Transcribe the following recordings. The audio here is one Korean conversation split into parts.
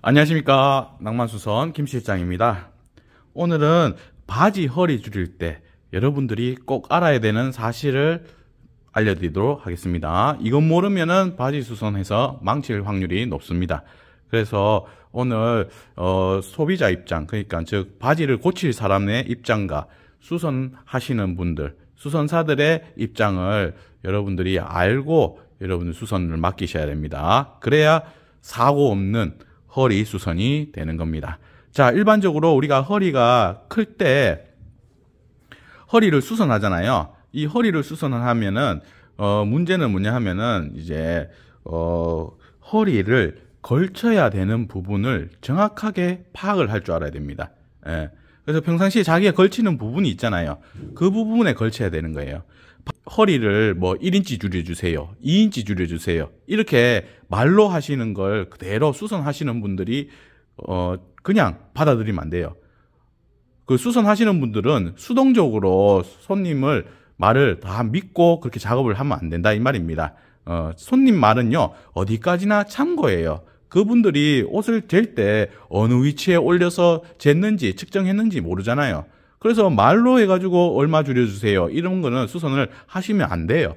안녕하십니까, 낭만수선 김실장입니다. 오늘은 바지 허리 줄일 때 여러분들이 꼭 알아야 되는 사실을 알려드리도록 하겠습니다. 이건 모르면은 바지 수선해서 망칠 확률이 높습니다. 그래서 오늘 소비자 입장, 그러니까 즉 바지를 고칠 사람의 입장과 수선하시는 분들, 수선사들의 입장을 여러분들이 알고 여러분들 수선을 맡기셔야 됩니다. 그래야 사고 없는 허리 수선이 되는 겁니다. 자, 일반적으로 우리가 허리가 클 때 허리를 수선하잖아요. 이 허리를 수선을 하면은 문제는 뭐냐 하면은 이제 허리를 걸쳐야 되는 부분을 정확하게 파악을 할 줄 알아야 됩니다. 예. 그래서 평상시에 자기가 걸치는 부분이 있잖아요. 그 부분에 걸쳐야 되는 거예요. 허리를 뭐 1인치 줄여주세요, 2인치 줄여주세요, 이렇게 말로 하시는 걸 그대로 수선하시는 분들이 그냥 받아들이면 안 돼요. 그 수선하시는 분들은 수동적으로 손님을 말을 다 믿고 그렇게 작업을 하면 안 된다, 이 말입니다. 손님 말은요, 어디까지나 참고예요. 그분들이 옷을 잴 때 어느 위치에 올려서 쟀는지 측정했는지 모르잖아요. 그래서 말로 해가지고 얼마 줄여주세요, 이런 거는 수선을 하시면 안 돼요.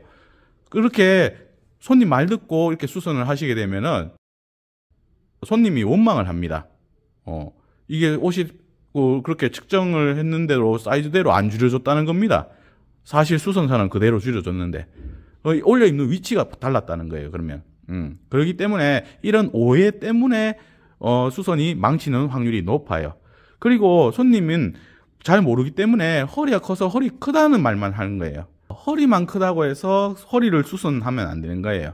그렇게 손님 말 듣고 이렇게 수선을 하시게 되면은 손님이 원망을 합니다. 이게 옷이 그렇게 측정을 했는데도 사이즈대로 안 줄여줬다는 겁니다. 사실 수선사는 그대로 줄여줬는데 올려 입는 위치가 달랐다는 거예요, 그러면. 그렇기 때문에 이런 오해 때문에 수선이 망치는 확률이 높아요. 그리고 손님은 잘 모르기 때문에 허리가 커서 허리 크다는 말만 하는 거예요. 허리만 크다고 해서 허리를 수선하면 안 되는 거예요.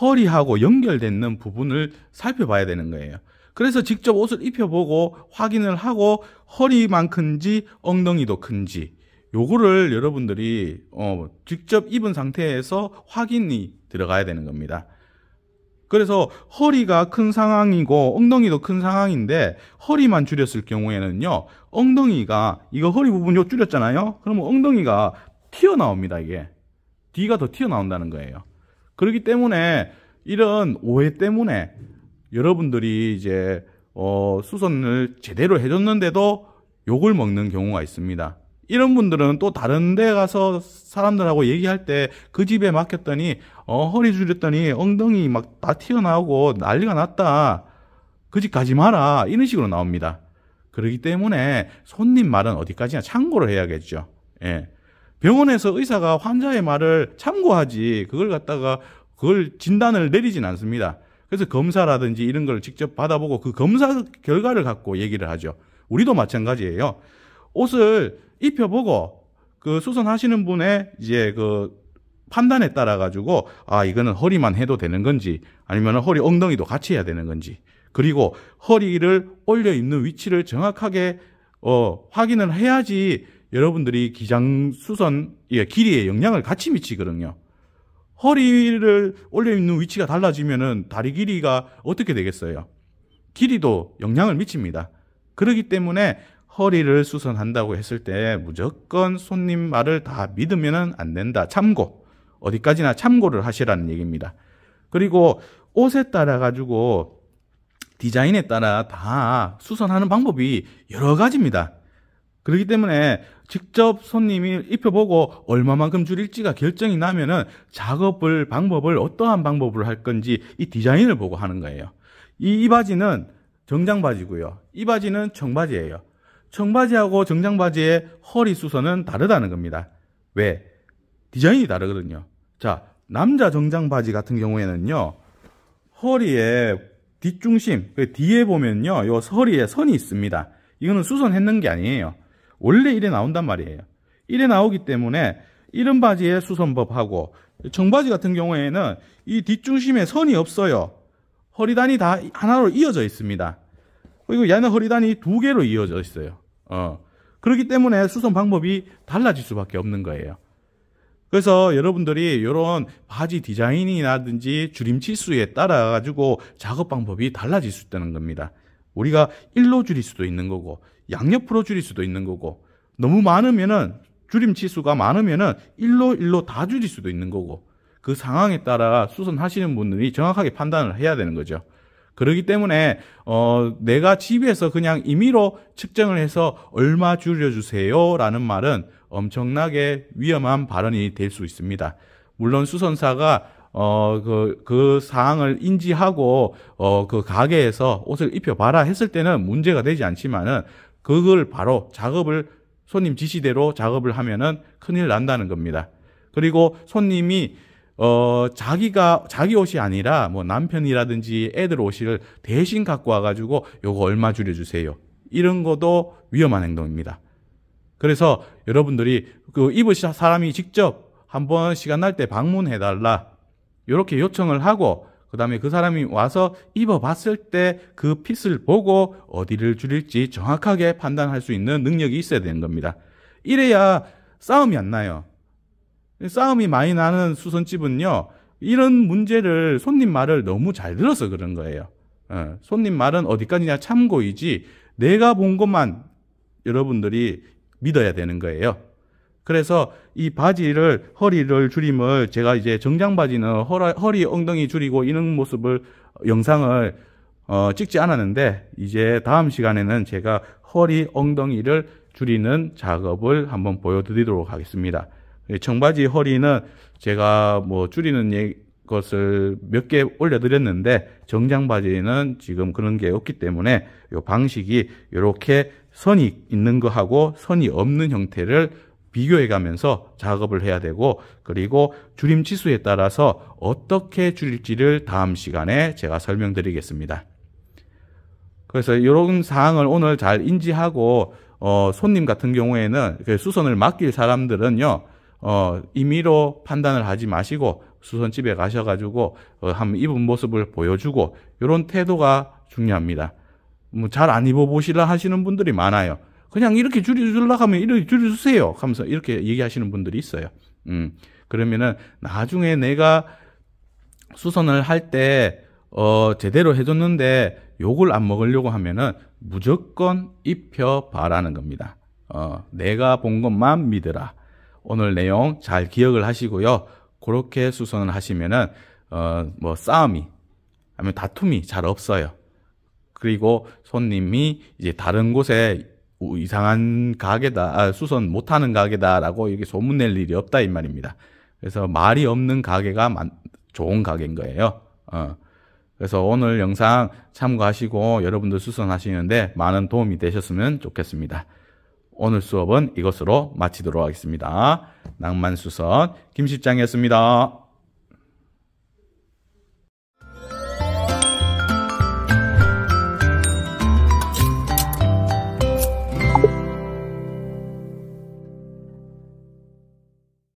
허리하고 연결되는 부분을 살펴봐야 되는 거예요. 그래서 직접 옷을 입혀보고 확인을 하고 허리만 큰지 엉덩이도 큰지 요거를 여러분들이 직접 입은 상태에서 확인이 들어가야 되는 겁니다. 그래서 허리가 큰 상황이고 엉덩이도 큰 상황인데 허리만 줄였을 경우에는요, 엉덩이가 이거 허리 부분 요 줄였잖아요. 그러면 엉덩이가 튀어나옵니다. 이게 뒤가 더 튀어나온다는 거예요. 그렇기 때문에 이런 오해 때문에 여러분들이 이제 수선을 제대로 해줬는데도 욕을 먹는 경우가 있습니다. 이런 분들은 또 다른 데 가서 사람들하고 얘기할 때 그 집에 맡겼더니 허리 줄였더니 엉덩이 막 다 튀어나오고 난리가 났다, 그 집 가지 마라, 이런 식으로 나옵니다. 그렇기 때문에 손님 말은 어디까지나 참고를 해야겠죠. 예. 병원에서 의사가 환자의 말을 참고하지 그걸 갖다가 그걸 진단을 내리진 않습니다. 그래서 검사라든지 이런 걸 직접 받아보고 그 검사 결과를 갖고 얘기를 하죠. 우리도 마찬가지예요. 옷을 입혀보고 그 수선하시는 분의 이제 그 판단에 따라 가지고 아, 이거는 허리만 해도 되는 건지 아니면 허리 엉덩이도 같이 해야 되는 건지, 그리고 허리를 올려 입는 위치를 정확하게 확인을 해야지 여러분들이 기장 수선 길이에 영향을 같이 미치거든요. 허리를 올려 입는 위치가 달라지면은 다리 길이가 어떻게 되겠어요? 길이도 영향을 미칩니다. 그렇기 때문에 허리를 수선한다고 했을 때 무조건 손님 말을 다 믿으면 안 된다. 참고, 어디까지나 참고를 하시라는 얘기입니다. 그리고 옷에 따라 가지고 디자인에 따라 다 수선하는 방법이 여러 가지입니다. 그렇기 때문에 직접 손님이 입혀보고 얼마만큼 줄일지가 결정이 나면은 작업을 어떠한 방법을 할 건지 이 디자인을 보고 하는 거예요. 이 바지는 정장 바지고요, 이 바지는 청바지예요. 청바지하고 정장바지의 허리 수선은 다르다는 겁니다. 왜? 디자인이 다르거든요. 자, 남자 정장바지 같은 경우에는요, 허리에 뒷중심, 그 뒤에 보면요, 요 허리에 선이 있습니다. 이거는 수선했는 게 아니에요. 원래 이래 나온단 말이에요. 이래 나오기 때문에 이런 바지의 수선법하고 청바지 같은 경우에는 이 뒷중심에 선이 없어요. 허리단이 다 하나로 이어져 있습니다. 그리고 얘는 허리단이 두 개로 이어져 있어요. 그렇기 때문에 수선 방법이 달라질 수밖에 없는 거예요. 그래서 여러분들이 이런 바지 디자인이라든지 줄임 치수에 따라 가지고 작업 방법이 달라질 수 있다는 겁니다. 우리가 일로 줄일 수도 있는 거고, 양옆으로 줄일 수도 있는 거고, 너무 많으면은 줄임 치수가 많으면은 일로 다 줄일 수도 있는 거고, 그 상황에 따라 수선하시는 분들이 정확하게 판단을 해야 되는 거죠. 그러기 때문에 내가 집에서 그냥 임의로 측정을 해서 얼마 줄여주세요 라는 말은 엄청나게 위험한 발언이 될 수 있습니다. 물론 수선사가 그 사항을 인지하고 그 가게에서 옷을 입혀봐라 했을 때는 문제가 되지 않지만은 그걸 바로 작업을 손님 지시대로 작업을 하면은 큰일 난다는 겁니다. 그리고 손님이 자기 옷이 아니라 뭐 남편이라든지 애들 옷을 대신 갖고 와가지고 요거 얼마 줄여주세요. 이런 것도 위험한 행동입니다. 그래서 여러분들이 그 입을 사람이 직접 한번 시간 날 때 방문해달라. 요렇게 요청을 하고 그 다음에 그 사람이 와서 입어봤을 때 그 핏을 보고 어디를 줄일지 정확하게 판단할 수 있는 능력이 있어야 되는 겁니다. 이래야 싸움이 안 나요. 싸움이 많이 나는 수선집은요, 이런 문제를 손님 말을 너무 잘 들어서 그런 거예요. 손님 말은 어디까지나 참고이지 내가 본 것만 여러분들이 믿어야 되는 거예요. 그래서 이 바지를 허리를 줄임을 제가 이제 정장 바지는 허리 엉덩이 줄이고 이런 모습을 영상을 찍지 않았는데 이제 다음 시간에는 제가 허리 엉덩이를 줄이는 작업을 한번 보여드리도록 하겠습니다. 청바지 허리는 제가 뭐 줄이는 것을 몇 개 올려드렸는데 정장 바지는 지금 그런 게 없기 때문에 이 방식이 이렇게 선이 있는 거하고 선이 없는 형태를 비교해 가면서 작업을 해야 되고 그리고 줄임 치수에 따라서 어떻게 줄일지를 다음 시간에 제가 설명드리겠습니다. 그래서 이런 사항을 오늘 잘 인지하고 손님 같은 경우에는 수선을 맡길 사람들은요. 임의로 판단을 하지 마시고 수선집에 가셔가지고 한번 입은 모습을 보여주고 이런 태도가 중요합니다. 뭐 잘 안 입어보시라 하시는 분들이 많아요. 그냥 이렇게 줄여주려고 하면 이렇게 줄여주세요 하면서 이렇게 얘기하시는 분들이 있어요. 그러면은 나중에 내가 수선을 할 때 제대로 해줬는데 욕을 안 먹으려고 하면은 무조건 입혀봐라는 겁니다. 내가 본 것만 믿으라. 오늘 내용 잘 기억을 하시고요. 그렇게 수선을 하시면은 뭐 싸움이 아니면 다툼이 잘 없어요. 그리고 손님이 이제 다른 곳에 이상한 가게다, 수선 못하는 가게다라고 이렇게 소문낼 일이 없다 이 말입니다. 그래서 말이 없는 가게가 좋은 가게인 거예요. 그래서 오늘 영상 참고하시고 여러분들 수선하시는데 많은 도움이 되셨으면 좋겠습니다. 오늘 수업은 이것으로 마치도록 하겠습니다. 낭만수선 김실장이었습니다.